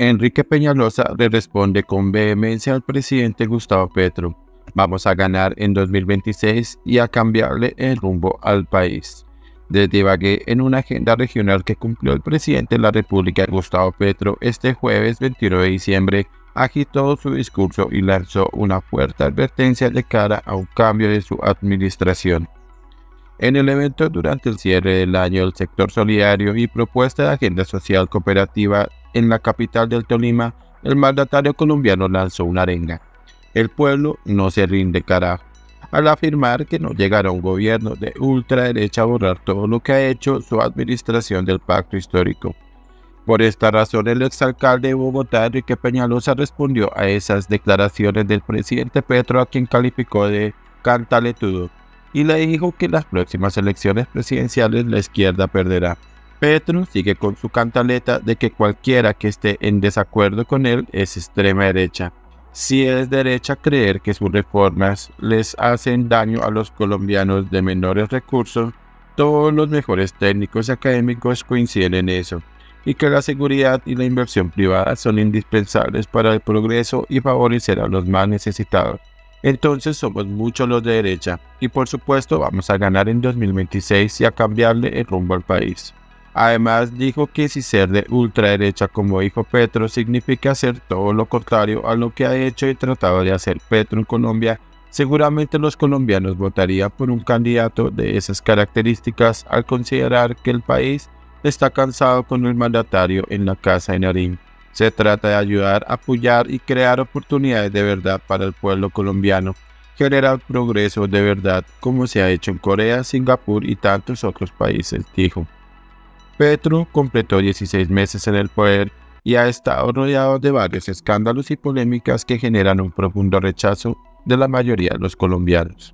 Enrique Peñalosa le responde con vehemencia al presidente Gustavo Petro: vamos a ganar en 2026 y a cambiarle el rumbo al país. Desde Ibagué, en una agenda regional que cumplió el presidente de la República, Gustavo Petro, este jueves 21 de diciembre, agitó su discurso y lanzó una fuerte advertencia de cara a un cambio de su administración. En el evento, durante el cierre del año del sector solidario y propuesta de agenda social cooperativa en la capital del Tolima, el mandatario colombiano lanzó una arenga: el pueblo no se rinde, carajo, al afirmar que no llegará un gobierno de ultraderecha a borrar todo lo que ha hecho su administración del Pacto Histórico. Por esta razón, el exalcalde de Bogotá, Enrique Peñalosa, respondió a esas declaraciones del presidente Petro, a quien calificó de cantaletudo, y le dijo que en las próximas elecciones presidenciales la izquierda perderá. Petro sigue con su cantaleta de que cualquiera que esté en desacuerdo con él es extrema derecha. Si es derecha, creer que sus reformas les hacen daño a los colombianos de menores recursos, todos los mejores técnicos y académicos coinciden en eso, y que la seguridad y la inversión privada son indispensables para el progreso y favorecer a los más necesitados. Entonces somos muchos los de derecha, y por supuesto vamos a ganar en 2026 y a cambiarle el rumbo al país. Además, dijo que si ser de ultraderecha, como dijo Petro, significa hacer todo lo contrario a lo que ha hecho y tratado de hacer Petro en Colombia, seguramente los colombianos votarían por un candidato de esas características al considerar que el país está cansado con el mandatario en la casa de Nariño. Se trata de ayudar, apoyar y crear oportunidades de verdad para el pueblo colombiano, generar progreso de verdad como se ha hecho en Corea, Singapur y tantos otros países, dijo. Petro completó 16 meses en el poder y ha estado rodeado de varios escándalos y polémicas que generan un profundo rechazo de la mayoría de los colombianos.